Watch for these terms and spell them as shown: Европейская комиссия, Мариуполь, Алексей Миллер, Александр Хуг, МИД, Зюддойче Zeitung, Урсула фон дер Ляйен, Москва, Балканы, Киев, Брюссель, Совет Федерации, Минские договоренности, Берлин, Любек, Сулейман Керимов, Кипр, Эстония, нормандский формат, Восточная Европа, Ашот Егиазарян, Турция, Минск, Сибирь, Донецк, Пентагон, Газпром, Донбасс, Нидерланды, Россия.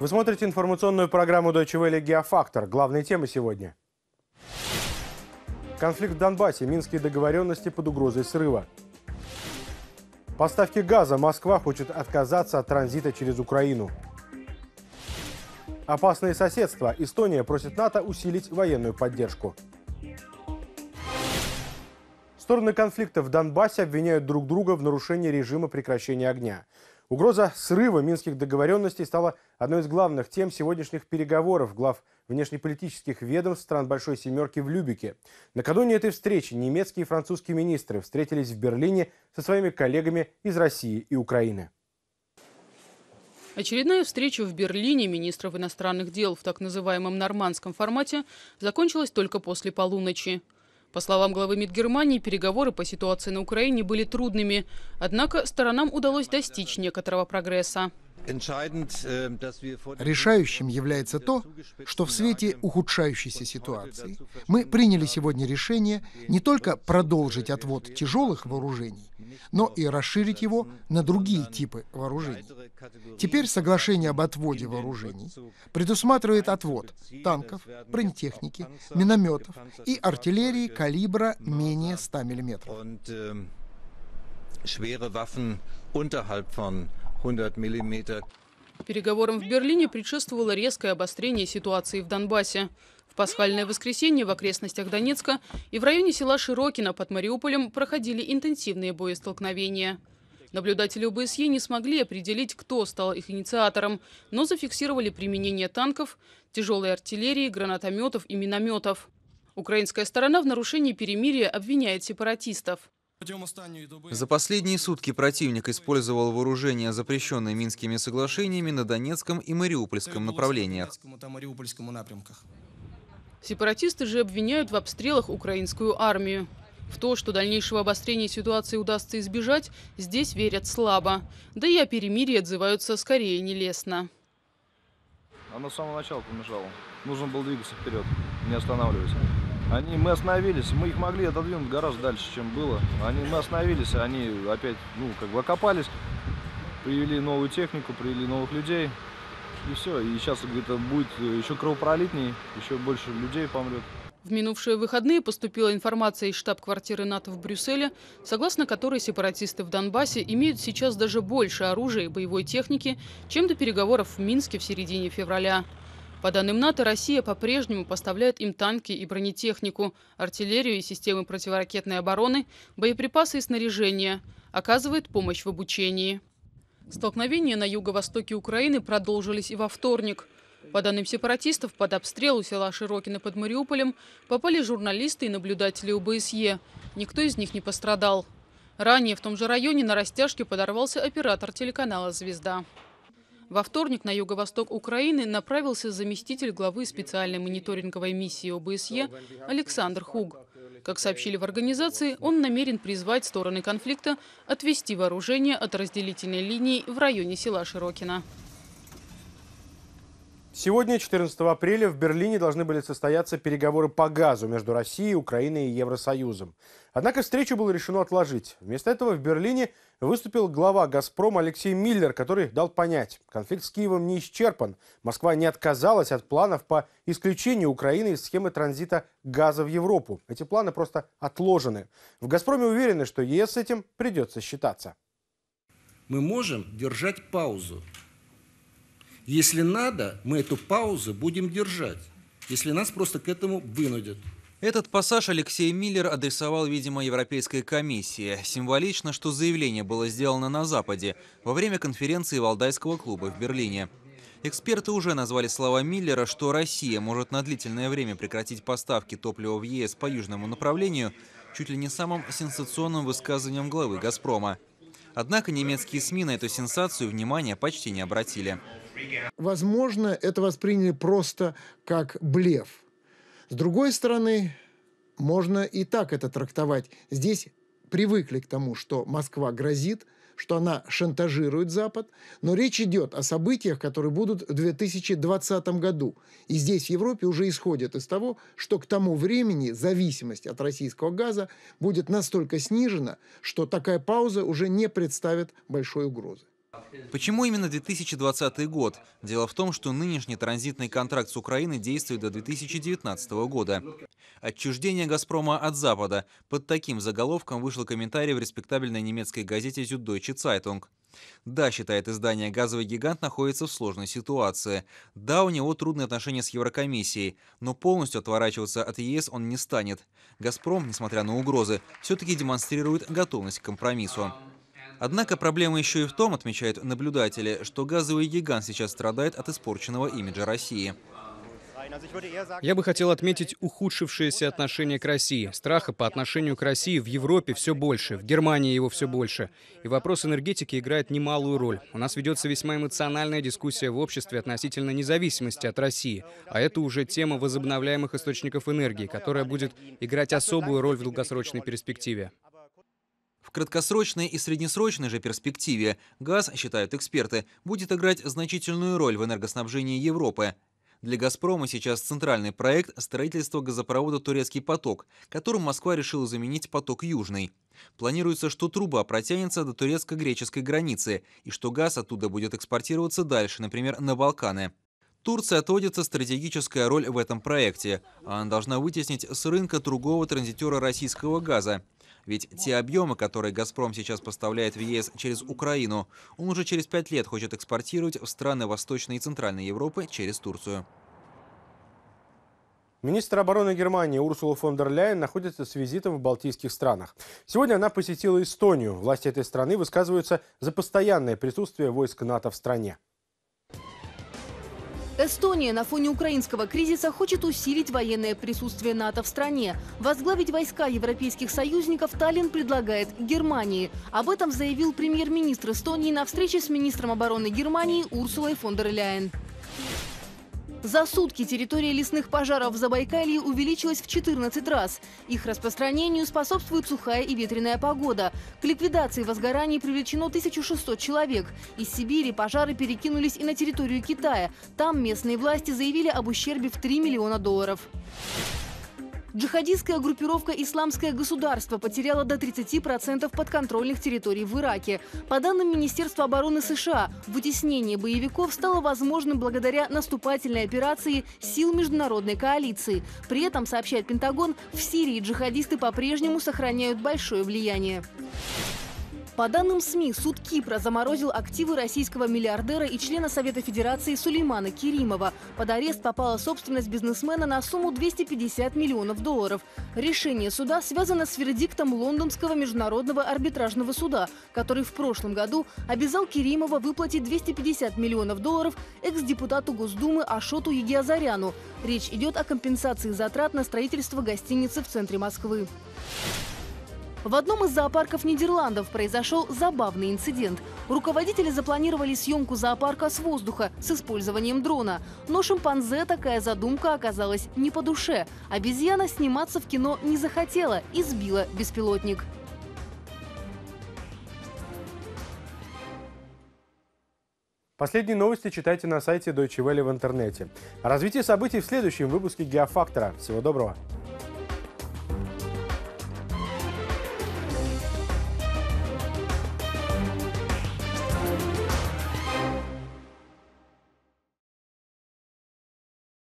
Вы смотрите информационную программу Deutsche Welle «Геофактор». Главные темы сегодня. Конфликт в Донбассе. Минские договоренности под угрозой срыва. Поставки газа. Москва хочет отказаться от транзита через Украину. Опасные соседства. Эстония просит НАТО усилить военную поддержку. Стороны конфликта в Донбассе обвиняют друг друга в нарушении режима прекращения огня. Угроза срыва минских договоренностей стала одной из главных тем сегодняшних переговоров глав внешнеполитических ведомств стран Большой Семерки в Любеке. Накануне этой встречи немецкие и французские министры встретились в Берлине со своими коллегами из России и Украины. Очередная встреча в Берлине министров иностранных дел в так называемом нормандском формате закончилась только после полуночи. По словам главы МИД Германии, переговоры по ситуации на Украине были трудными, однако сторонам удалось достичь некоторого прогресса. Решающим является то, что в свете ухудшающейся ситуации мы приняли сегодня решение не только продолжить отвод тяжелых вооружений, но и расширить его на другие типы вооружений. Теперь соглашение об отводе вооружений предусматривает отвод танков, бронетехники, минометов и артиллерии калибра менее 100 мм. 100 мм. Переговорам в Берлине предшествовало резкое обострение ситуации в Донбассе. В пасхальное воскресенье в окрестностях Донецка и в районе села Широкино под Мариуполем проходили интенсивные боестолкновения. Наблюдатели ОБСЕ не смогли определить, кто стал их инициатором, но зафиксировали применение танков, тяжелой артиллерии, гранатометов и минометов. Украинская сторона в нарушении перемирия обвиняет сепаратистов. За последние сутки противник использовал вооружение, запрещенное Минскими соглашениями, на Донецком и Мариупольском направлениях. Сепаратисты же обвиняют в обстрелах украинскую армию. В то, что дальнейшего обострения ситуации удастся избежать, здесь верят слабо. Да и о перемирии отзываются скорее нелестно. Она с самого начала помешала. Нужно было двигаться вперед, не останавливаться. Мы остановились, мы их могли отодвинуть гораздо дальше, чем было. Мы остановились, они опять, окопались, привели новую технику, привели новых людей. И все, и сейчас где-то будет еще кровопролитней, еще больше людей помрет. В минувшие выходные поступила информация из штаб-квартиры НАТО в Брюсселе, согласно которой сепаратисты в Донбассе имеют сейчас даже больше оружия и боевой техники, чем до переговоров в Минске в середине февраля. По данным НАТО, Россия по-прежнему поставляет им танки и бронетехнику, артиллерию и системы противоракетной обороны, боеприпасы и снаряжение, оказывает помощь в обучении. Столкновения на юго-востоке Украины продолжились и во вторник. По данным сепаратистов, под обстрел у села Широкино под Мариуполем попали журналисты и наблюдатели ОБСЕ. Никто из них не пострадал. Ранее в том же районе на растяжке подорвался оператор телеканала «Звезда». Во вторник на юго-восток Украины направился заместитель главы специальной мониторинговой миссии ОБСЕ Александр Хуг. Как сообщили в организации, он намерен призвать стороны конфликта отвести вооружение от разделительной линии в районе села Широкино. Сегодня, 14 апреля, в Берлине должны были состояться переговоры по газу между Россией, Украиной и Евросоюзом. Однако встречу было решено отложить. Вместо этого в Берлине выступил глава «Газпрома» Алексей Миллер, который дал понять, конфликт с Киевом не исчерпан. Москва не отказалась от планов по исключению Украины из схемы транзита газа в Европу. Эти планы просто отложены. В «Газпроме» уверены, что ЕС с этим придется считаться. Мы можем держать паузу. Если надо, мы эту паузу будем держать, если нас просто к этому вынудят. Этот пассаж Алексей Миллер адресовал, видимо, Европейской комиссии. Символично, что заявление было сделано на Западе во время конференции Валдайского клуба в Берлине. Эксперты уже назвали слова Миллера, что Россия может на длительное время прекратить поставки топлива в ЕС по южному направлению, чуть ли не самым сенсационным высказыванием главы «Газпрома». Однако немецкие СМИ на эту сенсацию внимания почти не обратили. Возможно, это восприняли просто как блеф. С другой стороны, можно и так это трактовать. Здесь привыкли к тому, что Москва грозит, что она шантажирует Запад. Но речь идет о событиях, которые будут в 2020 году. И здесь, в Европе, уже исходят из того, что к тому времени зависимость от российского газа будет настолько снижена, что такая пауза уже не представит большой угрозы. Почему именно 2020 год? Дело в том, что нынешний транзитный контракт с Украиной действует до 2019 года. «Отчуждение Газпрома от Запада». Под таким заголовком вышел комментарий в респектабельной немецкой газете «Зюддойче Zeitung». Да, считает издание, газовый гигант находится в сложной ситуации. Да, у него трудные отношения с Еврокомиссией, но полностью отворачиваться от ЕС он не станет. «Газпром», несмотря на угрозы, все-таки демонстрирует готовность к компромиссу. Однако проблема еще и в том, отмечают наблюдатели, что газовый гигант сейчас страдает от испорченного имиджа России. Я бы хотел отметить ухудшившееся отношение к России. Страха по отношению к России в Европе все больше, в Германии его все больше. И вопрос энергетики играет немалую роль. У нас ведется весьма эмоциональная дискуссия в обществе относительно независимости от России. А это уже тема возобновляемых источников энергии, которая будет играть особую роль в долгосрочной перспективе. В краткосрочной и среднесрочной же перспективе газ, считают эксперты, будет играть значительную роль в энергоснабжении Европы. Для «Газпрома» сейчас центральный проект – строительство газопровода «Турецкий поток», которым Москва решила заменить поток «Южный». Планируется, что труба протянется до турецко-греческой границы и что газ оттуда будет экспортироваться дальше, например, на Балканы. Турции отводится стратегическая роль в этом проекте. Она должна вытеснить с рынка другого транзитера российского газа. Ведь те объемы, которые «Газпром» сейчас поставляет в ЕС через Украину, он уже через 5 лет хочет экспортировать в страны Восточной и Центральной Европы через Турцию. Министр обороны Германии Урсула фон дер Ляйен находится с визитом в балтийских странах. Сегодня она посетила Эстонию. Власти этой страны высказываются за постоянное присутствие войск НАТО в стране. Эстония на фоне украинского кризиса хочет усилить военное присутствие НАТО в стране. Возглавить войска европейских союзников Таллин предлагает Германии. Об этом заявил премьер-министр Эстонии на встрече с министром обороны Германии Урсулой фон дер Ляйен. За сутки территория лесных пожаров в Забайкалье увеличилась в 14 раз. Их распространению способствует сухая и ветреная погода. К ликвидации возгораний привлечено 1600 человек. Из Сибири пожары перекинулись и на территорию Китая. Там местные власти заявили об ущербе в $3 миллиона. Джихадистская группировка «Исламское государство» потеряла до 30% подконтрольных территорий в Ираке. По данным Министерства обороны США, вытеснение боевиков стало возможным благодаря наступательной операции сил международной коалиции. При этом, сообщает Пентагон, в Сирии джихадисты по-прежнему сохраняют большое влияние. По данным СМИ, суд Кипра заморозил активы российского миллиардера и члена Совета Федерации Сулеймана Керимова. Под арест попала собственность бизнесмена на сумму $250 миллионов. Решение суда связано с вердиктом Лондонского международного арбитражного суда, который в прошлом году обязал Керимова выплатить $250 миллионов экс-депутату Госдумы Ашоту Егиазаряну. Речь идет о компенсации затрат на строительство гостиницы в центре Москвы. В одном из зоопарков Нидерландов произошел забавный инцидент. Руководители запланировали съемку зоопарка с воздуха с использованием дрона. Но шимпанзе такая задумка оказалась не по душе. Обезьяна сниматься в кино не захотела и сбила беспилотник. Последние новости читайте на сайте Deutsche Welle в интернете. О развитии событий в следующем выпуске «Геофактора». Всего доброго!